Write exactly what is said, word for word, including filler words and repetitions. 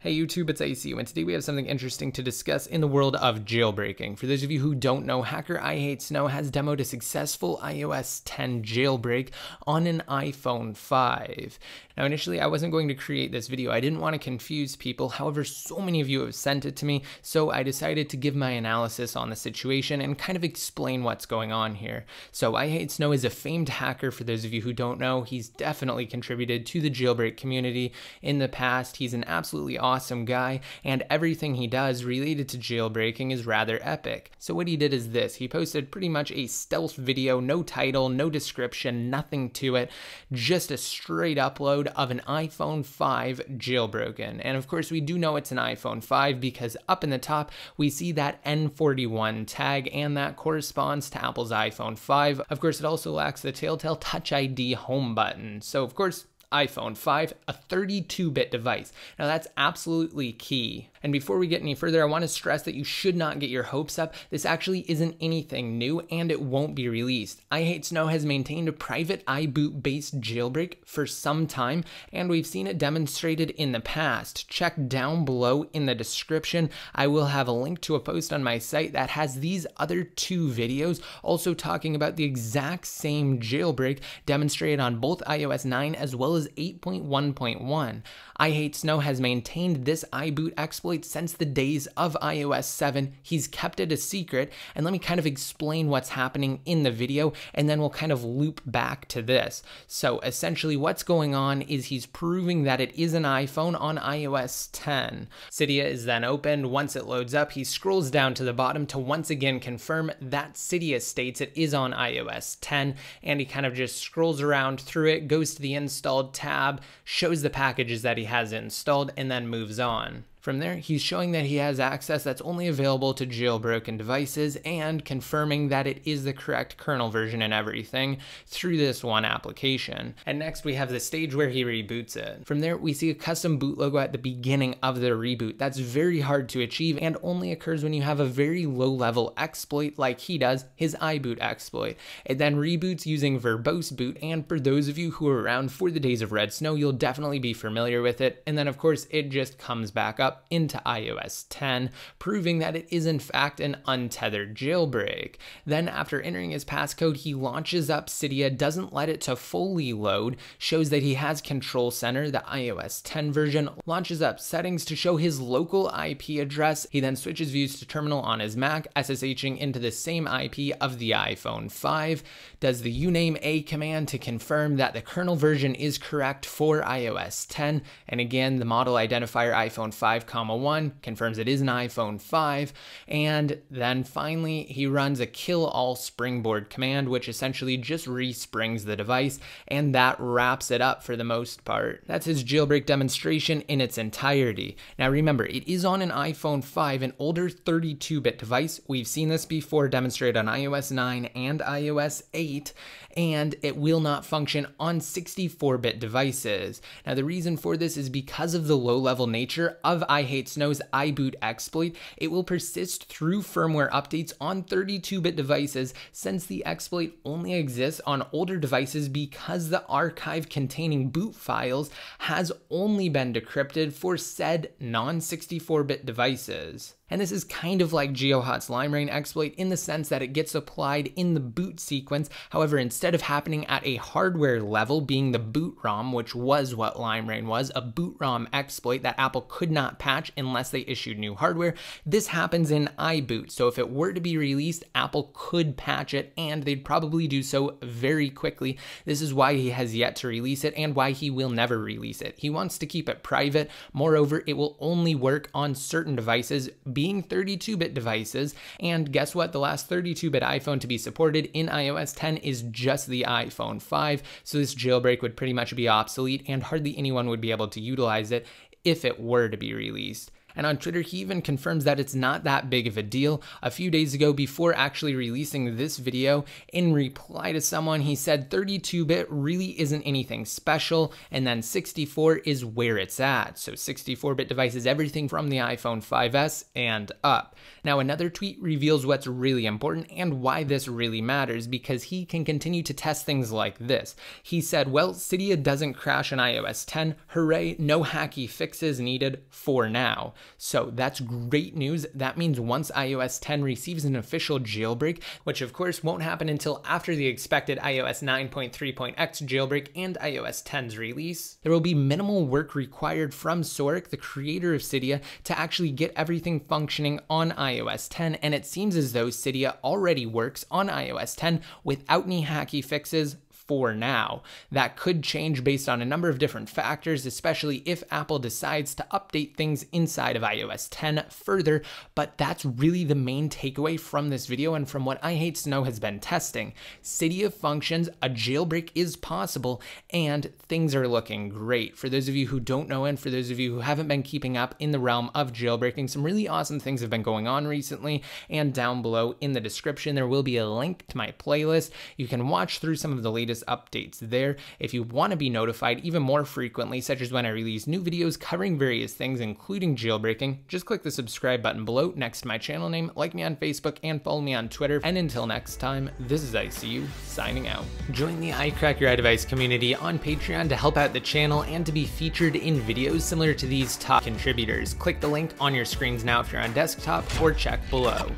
Hey YouTube, it's A C U, and today we have something interesting to discuss in the world of jailbreaking. For those of you who don't know, hacker i H eight snow has demoed a successful i O S ten jailbreak on an iPhone five. Now initially I wasn't going to create this video, I didn't want to confuse people, however so many of you have sent it to me, so I decided to give my analysis on the situation and kind of explain what's going on here. So i H eight snow is a famed hacker, for those of you who don't know. He's definitely contributed to the jailbreak community in the past. He's an absolutely awesome guy, and everything he does related to jailbreaking is rather epic. So what he did is this: he posted pretty much a stealth video, no title, no description, nothing to it, just a straight upload of an iPhone five jailbroken. And of course we do know it's an iPhone five because up in the top we see that N forty-one tag, and that corresponds to Apple's iPhone five. Of course it also lacks the telltale Touch I D home button, so of course iPhone five, a thirty-two bit device. Now that's absolutely key. And before we get any further, I want to stress that you should not get your hopes up. This actually isn't anything new, and it won't be released. i H eight snow has maintained a private iBoot based jailbreak for some time, and we've seen it demonstrated in the past. Check down below in the description. I will have a link to a post on my site that has these other two videos also talking about the exact same jailbreak demonstrated on both i O S nine as well as eight point one point one. i H eight snow has maintained this iBoot exploit since the days of i O S seven. He's kept it a secret, and let me kind of explain what's happening in the video, and then we'll kind of loop back to this. So essentially what's going on is he's proving that it is an iPhone on i O S ten. Cydia is then opened. Once it loads up, he scrolls down to the bottom to once again confirm that Cydia states it is on i O S ten, and he kind of just scrolls around through it, goes to the installed tab, shows the packages that he has installed, and then moves on. From there, he's showing that he has access that's only available to jailbroken devices and confirming that it is the correct kernel version and everything through this one application. And next we have the stage where he reboots it. From there, we see a custom boot logo at the beginning of the reboot. That's very hard to achieve and only occurs when you have a very low level exploit like he does, his iBoot exploit. It then reboots using verbose boot, and for those of you who are around for the days of Red Snow, you'll definitely be familiar with it. And then of course, it just comes back up into i O S ten, proving that it is in fact an untethered jailbreak. Then after entering his passcode, he launches up Cydia, doesn't let it to fully load, shows that he has Control Center, the i O S ten version, launches up settings to show his local I P address. He then switches views to terminal on his Mac, S S H ing into the same I P of the iPhone five, does the uname a command to confirm that the kernel version is correct for i O S ten, and again the model identifier iPhone five comma one confirms it is an iPhone five. And then finally he runs a kill all springboard command, which essentially just resprings the device, and that wraps it up for the most part. That's his jailbreak demonstration in its entirety. Now remember, it is on an iPhone five, an older thirty-two bit device. We've seen this before demonstrated on i O S nine and i O S eight, and it will not function on sixty-four bit devices. Now the reason for this is because of the low level nature of i H eight snow's iBoot exploit. It will persist through firmware updates on thirty-two bit devices, since the exploit only exists on older devices because the archive containing boot files has only been decrypted for said non sixty-four bit devices. And this is kind of like GeoHot's LimeRain exploit in the sense that it gets applied in the boot sequence. However, instead of happening at a hardware level, being the boot ROM, which was what LimeRain was, a boot ROM exploit that Apple could not patch unless they issued new hardware, this happens in iBoot. So if it were to be released, Apple could patch it, and they'd probably do so very quickly. This is why he has yet to release it and why he will never release it. He wants to keep it private. Moreover, it will only work on certain devices, being thirty-two bit devices, and guess what? The last thirty-two bit iPhone to be supported in i O S ten is just the iPhone five, so this jailbreak would pretty much be obsolete and hardly anyone would be able to utilize it if it were to be released. And on Twitter, he even confirms that it's not that big of a deal. A few days ago, before actually releasing this video, in reply to someone, he said thirty-two bit really isn't anything special, and then sixty-four is where it's at. So sixty-four bit devices, everything from the iPhone five S and up. Now, another tweet reveals what's really important and why this really matters, because he can continue to test things like this. He said, well, Cydia doesn't crash in i O S ten. Hooray, no hacky fixes needed for now. So that's great news. That means once i O S ten receives an official jailbreak, which of course won't happen until after the expected i O S nine point three point x jailbreak and i O S ten's release, there will be minimal work required from Saurik, the creator of Cydia, to actually get everything functioning on i O S ten, and it seems as though Cydia already works on i O S ten without any hacky fixes for now. That could change based on a number of different factors, especially if Apple decides to update things inside of i O S ten further, but that's really the main takeaway from this video and from what i H eight snow has been testing. Cydia functions, a jailbreak is possible, and things are looking great. For those of you who don't know, and for those of you who haven't been keeping up in the realm of jailbreaking, some really awesome things have been going on recently, and down below in the description, there will be a link to my playlist. You can watch through some of the latest updates there. If you want to be notified even more frequently, such as when I release new videos covering various things, including jailbreaking, just click the subscribe button below next to my channel name, like me on Facebook, and follow me on Twitter. And until next time, this is I C U signing out. Join the iCrackUriDevice community on Patreon to help out the channel and to be featured in videos similar to these top contributors. Click the link on your screens now if you're on desktop, or check below.